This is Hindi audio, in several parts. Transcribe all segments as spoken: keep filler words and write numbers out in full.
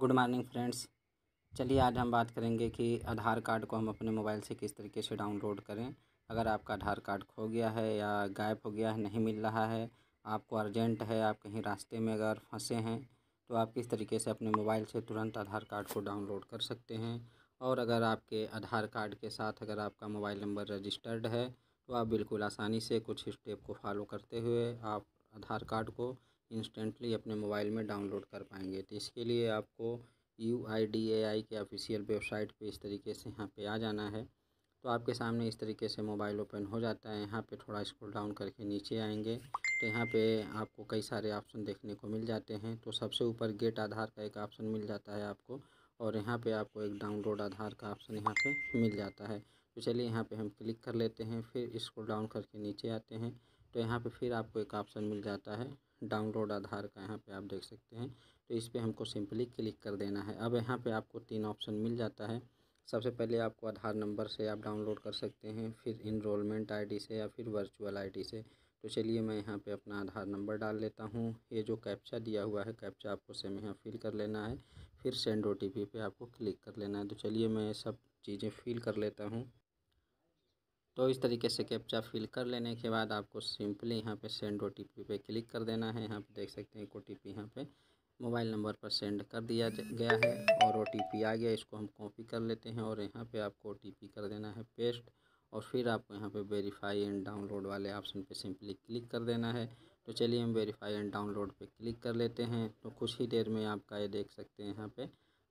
Good morning friends. चलिए आज हम बात करेंगे कि आधार कार्ड को हम अपने मोबाइल से किस तरीके से डाउनलोड करें। अगर आपका आधार कार्ड खो गया है या गायब हो गया है, नहीं मिल रहा है, आपको अर्जेंट है, आप कहीं रास्ते में अगर फंसे हैं, तो आप किस तरीके से अपने मोबाइल से तुरंत आधार कार्ड को डाउनलोड कर सकते हैं। और अगर आपके आधार कार्ड के साथ अगर आपका मोबाइल नंबर रजिस्टर्ड है तो आप बिल्कुल आसानी से कुछ स्टेप को फॉलो करते हुए आप आधार कार्ड को इंस्टेंटली अपने मोबाइल में डाउनलोड कर पाएंगे। तो इसके लिए आपको यू आई डी ए आई के ऑफिशियल वेबसाइट पे इस तरीके से यहाँ पे आ जाना है। तो आपके सामने इस तरीके से मोबाइल ओपन हो जाता है। यहाँ पे थोड़ा स्क्रॉल डाउन करके नीचे आएंगे तो यहाँ पे आपको कई सारे ऑप्शन देखने को मिल जाते हैं। तो सबसे ऊपर गेट आधार का एक ऑप्शन मिल जाता है आपको, और यहाँ पर आपको एक डाउनलोड आधार का ऑप्शन यहाँ पर मिल जाता है। तो चलिए यहाँ पर हम क्लिक कर लेते हैं, फिर स्क्रॉल डाउन करके नीचे आते हैं तो यहाँ पर फिर आपको एक ऑप्शन मिल जाता है डाउनलोड आधार का। यहाँ पे आप देख सकते हैं, तो इस पर हमको सिंपली क्लिक कर देना है। अब यहाँ पे आपको तीन ऑप्शन मिल जाता है। सबसे पहले आपको आधार नंबर से आप डाउनलोड कर सकते हैं, फिर इनरोलमेंट आईडी से या फिर वर्चुअल आईडी से। तो चलिए मैं यहाँ पे अपना आधार नंबर डाल लेता हूँ। ये जो कैप्चा दिया हुआ है, कैप्चा आपको सेम यहाँ फिल कर लेना है, फिर सेंड ओ टी पी पे आपको क्लिक कर लेना है। तो चलिए मैं सब चीज़ें फिल कर लेता हूँ। तो इस तरीके से कैप्चा फिल कर लेने के बाद आपको सिंपली यहाँ पे सेंड ओ टी पी पे क्लिक कर देना है। यहाँ पे देख सकते हैं ओ टी पी यहाँ पे मोबाइल नंबर पर सेंड कर दिया गया है और ओ टी पी आ गया। इसको हम कॉपी कर लेते हैं और यहाँ पे आपको ओ टी पी कर देना है पेस्ट, और फिर आपको यहाँ पे वेरीफाई एंड डाउनलोड वाले ऑप्शन पे सिंपली क्लिक कर देना है। तो चलिए हम वेरीफाई एंड डाउनलोड पर क्लिक कर लेते हैं। तो कुछ ही देर में आपका ये देख सकते हैं यहाँ पर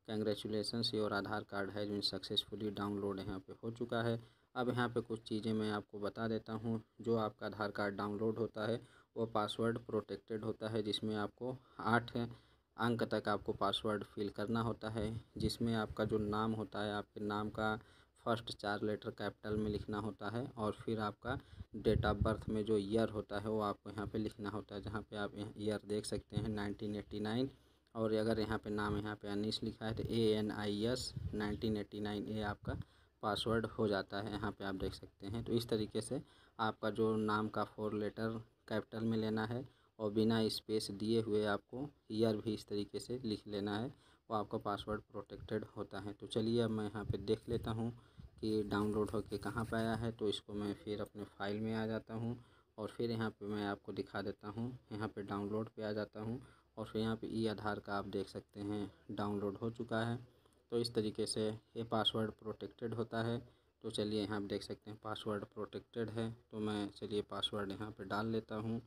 कांग्रेचुलेशंस, योर आधार कार्ड है जो सक्सेसफुली डाउनलोड यहाँ पे हो चुका है। अब यहाँ पे कुछ चीज़ें मैं आपको बता देता हूँ। जो आपका आधार कार्ड डाउनलोड होता है वो पासवर्ड प्रोटेक्टेड होता है, जिसमें आपको आठ अंक तक आपको पासवर्ड फिल करना होता है, जिसमें आपका जो नाम होता है, आपके नाम का फर्स्ट चार लेटर कैपिटल में लिखना होता है, और फिर आपका डेट ऑफ बर्थ में जो ईयर होता है वो आपको यहाँ पे लिखना होता है। जहाँ पे आप ईयर देख सकते हैं नाइनटीन एटी नाइन, और अगर यहाँ पे नाम यहाँ पे अनीस लिखा है तो A N I S nineteen eighty nine A आपका पासवर्ड हो जाता है। यहाँ पे आप देख सकते हैं। तो इस तरीके से आपका जो नाम का फोर लेटर कैपिटल में लेना है और बिना स्पेस दिए हुए आपको ईयर भी इस तरीके से लिख लेना है, वो आपका पासवर्ड प्रोटेक्टेड होता है। तो चलिए अब मैं यहाँ पे देख लेता हूँ कि डाउनलोड होके कहाँ पे आया है। तो इसको मैं फिर अपने फाइल में आ जाता हूँ और फिर यहाँ पर मैं आपको दिखा देता हूँ। यहाँ पर डाउनलोड पर आ जाता हूँ और फिर यहाँ पर ई आधार का आप देख सकते हैं डाउनलोड हो चुका है। तो इस तरीके से ये पासवर्ड प्रोटेक्टेड होता है। तो चलिए यहाँ आप देख सकते हैं पासवर्ड प्रोटेक्टेड है। तो मैं चलिए पासवर्ड यहाँ पे डाल लेता हूँ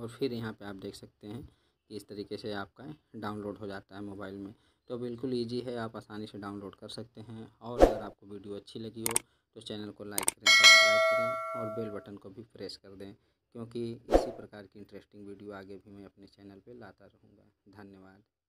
और फिर यहाँ पे आप देख सकते हैं कि इस तरीके से आपका डाउनलोड हो जाता है मोबाइल में। तो बिल्कुल ईजी है, आप आसानी से डाउनलोड कर सकते हैं। और अगर आपको वीडियो अच्छी लगी हो तो चैनल को लाइक करें, सब्सक्राइब करें और बेल बटन को भी प्रेस कर दें, क्योंकि इसी प्रकार की इंटरेस्टिंग वीडियो आगे भी मैं अपने चैनल पर लाता रहूँगा। धन्यवाद।